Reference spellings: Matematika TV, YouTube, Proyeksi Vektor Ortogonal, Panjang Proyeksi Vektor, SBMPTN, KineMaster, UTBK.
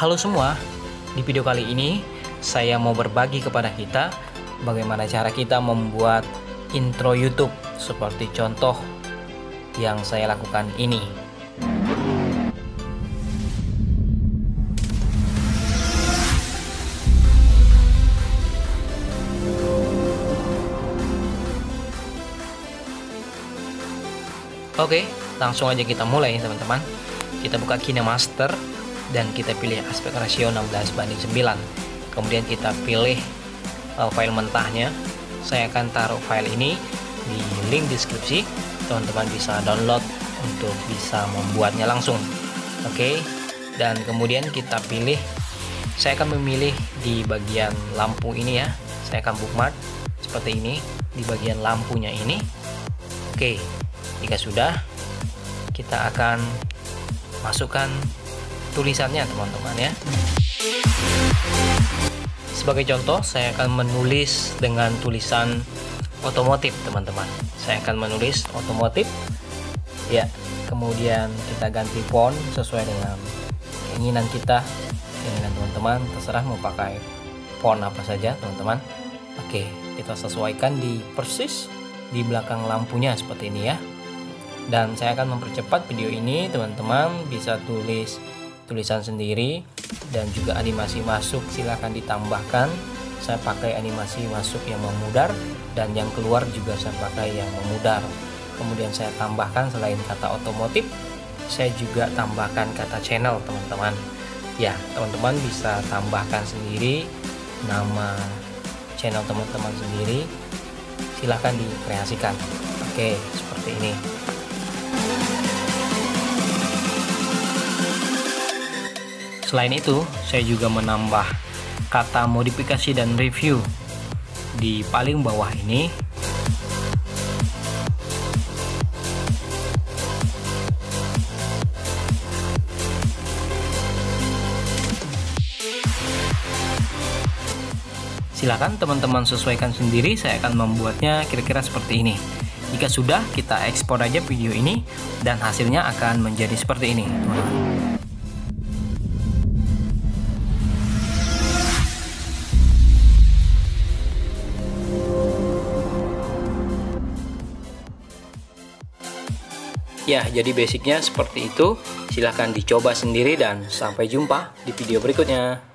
Halo semua, di video kali ini saya mau berbagi kepada kita bagaimana cara kita membuat intro YouTube seperti contoh yang saya lakukan ini. Oke, langsung aja kita mulai teman-teman. Kita buka KineMaster dan kita pilih aspek rasio 16:9. Kemudian kita pilih file mentahnya. Saya akan taruh file ini di link deskripsi. Teman-teman bisa download untuk bisa membuatnya langsung. Oke, dan kemudian kita pilih. Saya akan memilih di bagian lampu ini ya. Saya akan bookmark seperti ini di bagian lampunya ini. Oke. Jika sudah, kita akan masukkan tulisannya teman-teman ya. Sebagai contoh, saya akan menulis dengan tulisan otomotif teman-teman. Saya akan menulis otomotif ya. Kemudian kita ganti font sesuai dengan keinginan kita, keinginan teman-teman, terserah mau pakai font apa saja teman-teman. Oke, kita sesuaikan di persis di belakang lampunya seperti ini ya. Dan saya akan mempercepat video ini, teman-teman bisa tulis tulisan sendiri dan juga animasi masuk silahkan ditambahkan. Saya pakai animasi masuk yang memudar dan yang keluar juga saya pakai yang memudar. Kemudian saya tambahkan selain kata otomotif, saya juga tambahkan kata channel teman-teman. Ya, teman-teman bisa tambahkan sendiri nama channel teman-teman sendiri. Silahkan dikreasikan. Oke, seperti ini. Selain itu, saya juga menambah kata modifikasi dan review di paling bawah ini. Silahkan teman-teman sesuaikan sendiri, saya akan membuatnya kira-kira seperti ini. Jika sudah, kita ekspor aja video ini dan hasilnya akan menjadi seperti ini. Ya, jadi basicnya seperti itu. Silahkan dicoba sendiri dan sampai jumpa di video berikutnya.